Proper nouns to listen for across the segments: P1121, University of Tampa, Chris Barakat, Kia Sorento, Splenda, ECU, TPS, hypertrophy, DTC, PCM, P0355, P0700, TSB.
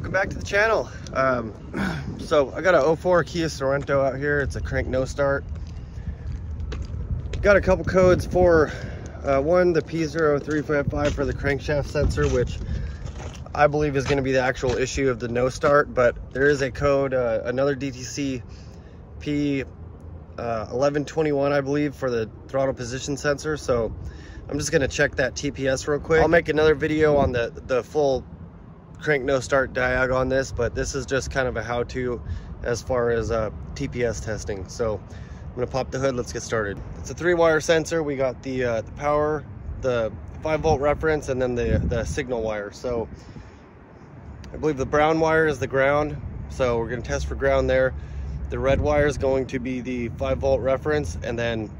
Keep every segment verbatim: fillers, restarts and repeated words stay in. Welcome back to the channel. Um, so I got a oh four Kia Sorento out here. It's a crank no start. Got a couple codes for uh, one, the P zero three five five for the crankshaft sensor, which I believe is going to be the actual issue of the no start, but there is a code, uh, another D T C P eleven twenty-one, I believe, for the throttle position sensor. So I'm just going to check that T P S real quick. I'll make another video on the, the full crank no start diag on this, but this is just kind of a how-to as far as uh, T P S testing. So I'm gonna pop the hood, let's get started. It's a three wire sensor. We got the, uh, the power, the five volt reference, and then the, the signal wire. So I believe the brown wire is the ground. So we're gonna test for ground there. The red wire is going to be the five volt reference, and then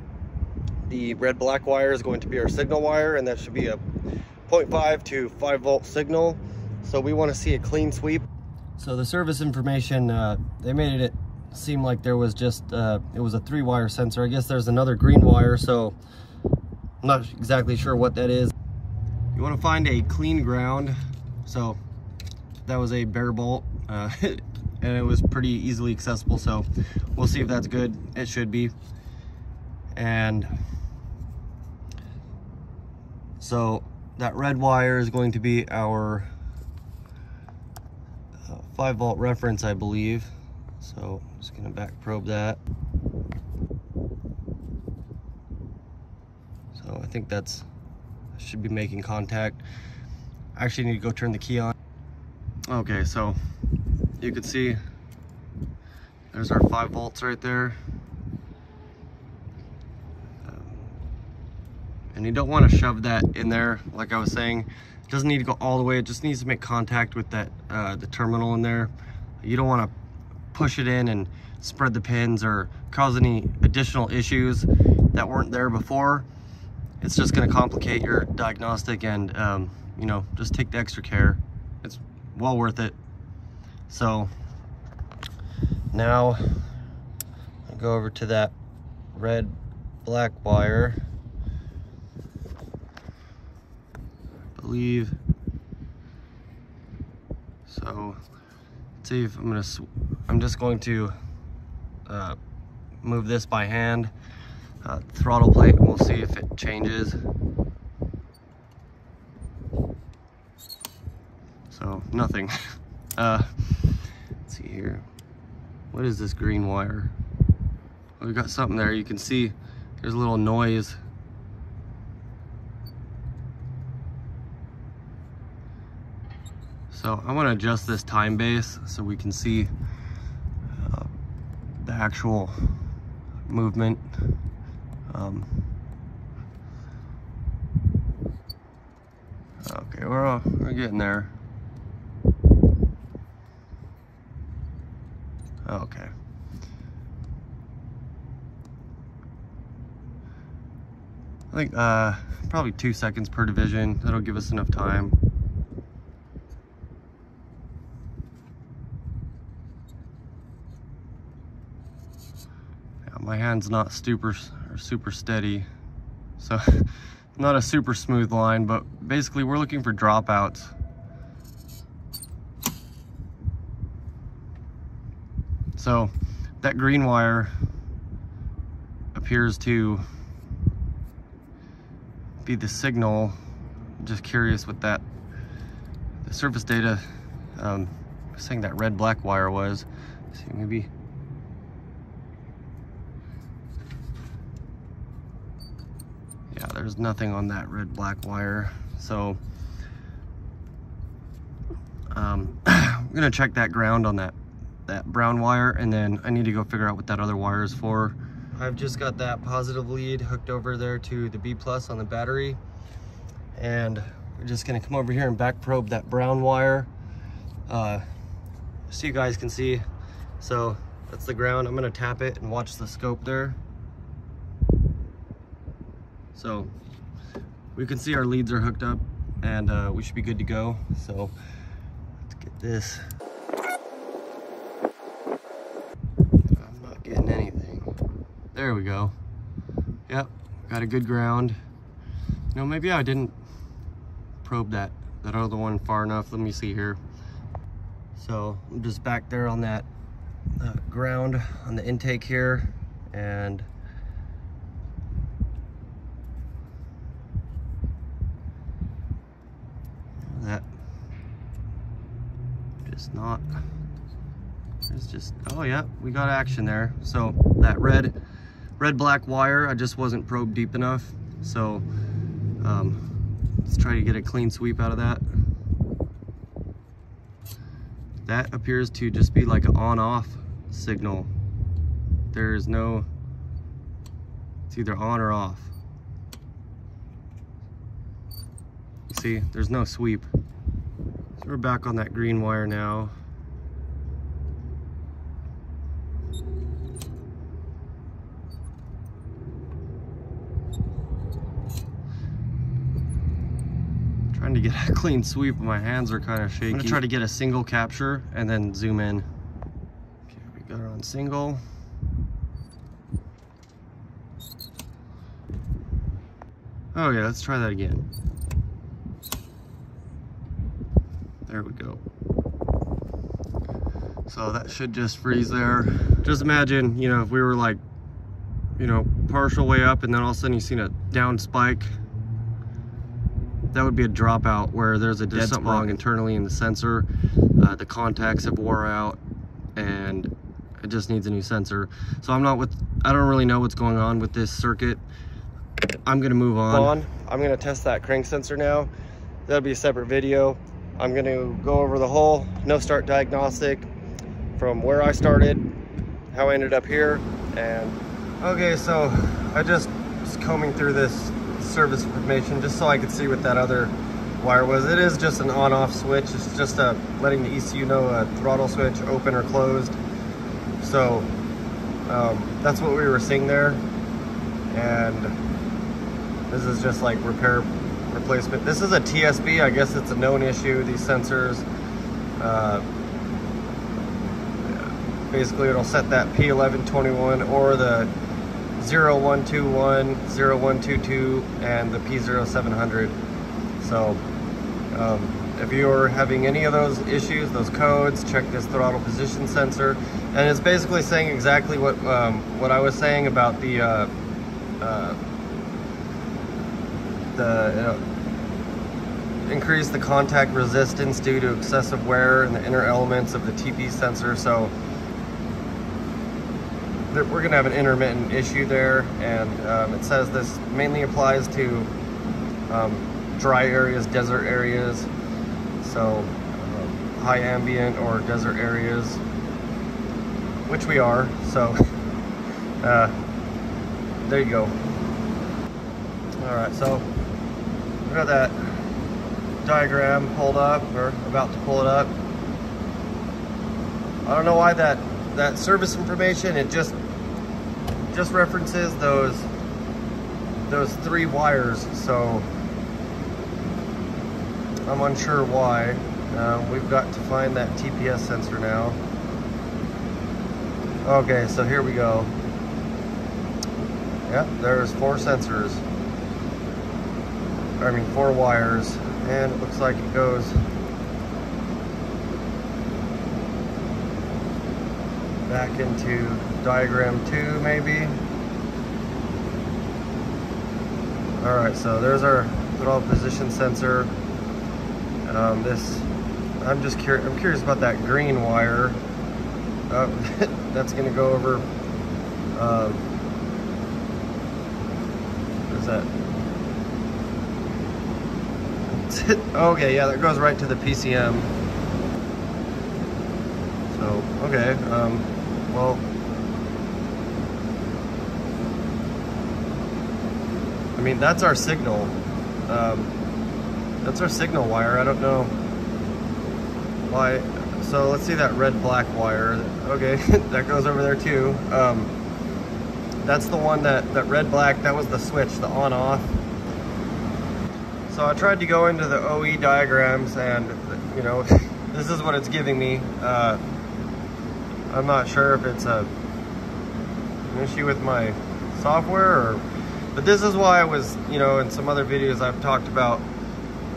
the red black wire is going to be our signal wire, and that should be a zero point five to five volt signal. So we want to see a clean sweep. So the service information, uh, they made it seem like there was just, uh, it was a three wire sensor. I guess there's another green wire, so I'm not exactly sure what that is. You want to find a clean ground. So that was a bare bolt, uh, and it was pretty easily accessible. So we'll see if that's good. It should be. And so that red wire is going to be our five volt reference, I believe. So I'm just gonna back probe that. So I think that's, should be making contact. I actually need to go turn the key on. Okay, so you can see there's our five volts right there. Um, and you don't want to shove that in there, like I was saying. Doesn't need to go all the way. It just needs to make contact with that uh, the terminal in there. You don't want to push it in and spread the pins or cause any additional issues that weren't there before. It's just going to complicate your diagnostic, and um, you know, just take the extra care. It's well worth it. So now I'll go over to that red black wire. Leave. So let's see if I'm gonna sw I'm just going to uh, move this by hand, uh, throttle plate, and we'll see if it changes. So nothing. uh, let's see here, what is this green wire? We've got something there. You can see there's a little noise. So I want to adjust this time base so we can see uh, the actual movement. Um, okay, we're, all, we're getting there. Okay. I think uh, probably two seconds per division. That'll give us enough time. My hand's not super or super steady, so not a super smooth line, but basically we're looking for dropouts. So that green wire appears to be the signal. I'm just curious what that the surface data um, saying that red black wire was. Let's see, maybe. Yeah, there's nothing on that red black wire. So um, I'm gonna check that ground on that that brown wire, and then I need to go figure out what that other wire is for. I've just got that positive lead hooked over there to the B plus on the battery, and we're just gonna come over here and back probe that brown wire, uh, so you guys can see. So that's the ground. I'm gonna tap it and watch the scope there. So we can see our leads are hooked up, and uh, we should be good to go. So let's get this. I'm not getting anything. There we go. Yep, got a good ground. You know, maybe I didn't probe that, that other one far enough. Let me see here. So I'm just back there on that uh, ground on the intake here, and that just not, it's just, oh yeah, we got action there. So that red, red black wire, I just wasn't probed deep enough. So um, let's try to get a clean sweep out of that. That appears to just be like an on-off signal. There is no, it's either on or off. You see, there's no sweep. So we're back on that green wire now. Trying to get a clean sweep, my hands are kind of shaky. I'm gonna try to get a single capture and then zoom in. Okay, we got her on single. Oh yeah, let's try that again. There we go. So that should just freeze there. Just imagine, you know, if we were like, you know, partial way up and then all of a sudden you've seen a down spike. That would be a dropout where there's a dead something wrong internally in the sensor. Uh, the contacts have wore out and it just needs a new sensor. So I'm not with, I don't really know what's going on with this circuit. I'm gonna move on. on. I'm gonna test that crank sensor now. That'll be a separate video. I'm gonna go over the whole no start diagnostic from where I started, how I ended up here, and. Okay, so I just was combing through this service information just so I could see what that other wire was. It is just an on-off switch. It's just a letting the E C U know a throttle switch open or closed. So um, that's what we were seeing there, and this is just like repair replacement. This is a T S B. I guess it's a known issue, these sensors. Uh, basically it'll set that P eleven twenty-one or the zero one two one, zero one two two, and the P zero seven hundred. So um, if you're having any of those issues, those codes, check this throttle position sensor. And it's basically saying exactly what um, what I was saying about the uh, uh, the uh, increase the contact resistance due to excessive wear and the inner elements of the T P S sensor. So we're going to have an intermittent issue there, and um, it says this mainly applies to um, dry areas, desert areas, so um, high ambient or desert areas, which we are, so uh, there you go. Alright, so we got that diagram pulled up, or about to pull it up. I don't know why that that service information, it just just references those those three wires, so I'm unsure why. Uh, we've got to find that T P S sensor now. Okay, so here we go. Yep, there's four sensors, I mean four wires, and it looks like it goes back into diagram two, maybe. All right, so there's our throttle position sensor. Um, this, I'm just curious. I'm curious about that green wire. Uh, that's going to go over. Uh, what is that? Okay, yeah, that goes right to the P C M. So okay. Um, Well, I mean, that's our signal. Um, that's our signal wire. I don't know why. So let's see that red black wire. Okay, that goes over there too. Um, that's the one that, that red black, that was the switch, the on off. So I tried to go into the O E diagrams and, you know, this is what it's giving me. Uh, I'm not sure if it's a, an issue with my software, or, but this is why I was, you know, in some other videos I've talked about,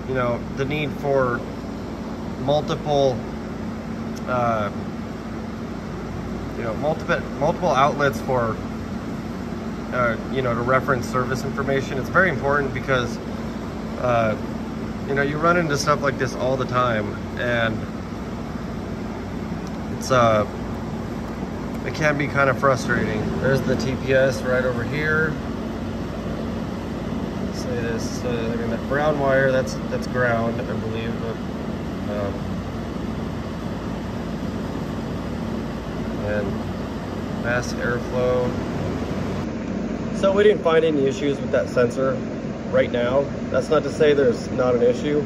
you know, the need for multiple uh, you know, multiple multiple outlets for uh, you know, to reference service information. It's very important because uh, you know, you run into stuff like this all the time, and it's uh it can be kind of frustrating. There's the T P S right over here. Say this, uh, I mean, that brown wire, that's that's ground, I believe. But, um, and mass airflow. So we didn't find any issues with that sensor right now. That's not to say there's not an issue.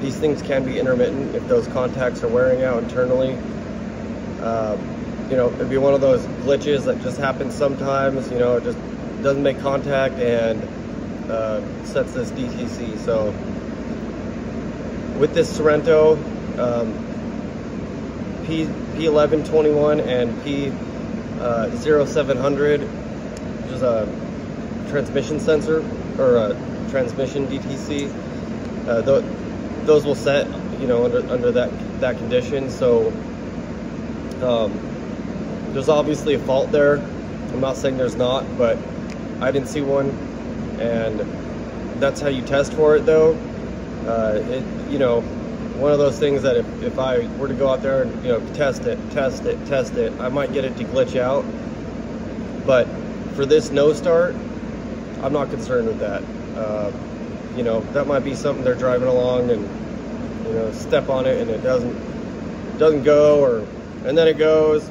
These things can be intermittent if those contacts are wearing out internally. Um, you know, it'd be one of those glitches that just happens sometimes, you know, it just doesn't make contact and uh, sets this D T C. So with this Sorento, um, P eleven twenty-one and P oh seven hundred, which is a transmission sensor or a transmission D T C, uh, th those will set, you know, under, under that, that condition. So, um, there's obviously a fault there. I'm not saying there's not, but I didn't see one, and that's how you test for it though. Uh, it, you know, one of those things that if, if I were to go out there and, you know, test it, test it, test it, I might get it to glitch out. But for this no start, I'm not concerned with that. Uh, you know, that might be something they're driving along and, you know, step on it and it doesn't, doesn't go, or, and then it goes.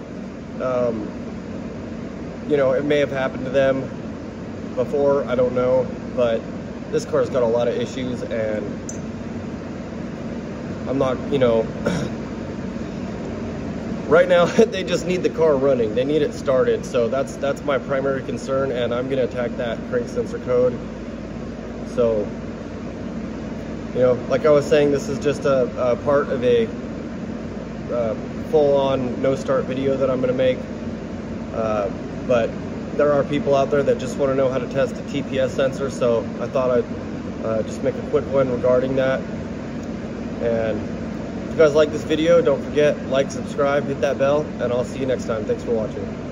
Um, you know, it may have happened to them before, I don't know, but this car's got a lot of issues, and I'm not, you know, right now they just need the car running, they need it started. So that's that's my primary concern, and I'm gonna attack that crank sensor code. So, you know, like I was saying, this is just a, a part of a uh, full-on no start video that I'm going to make, uh, but there are people out there that just want to know how to test a T P S sensor, so I thought I'd uh, just make a quick one regarding that. And if you guys like this video, don't forget, like, subscribe, hit that bell, and I'll see you next time. Thanks for watching.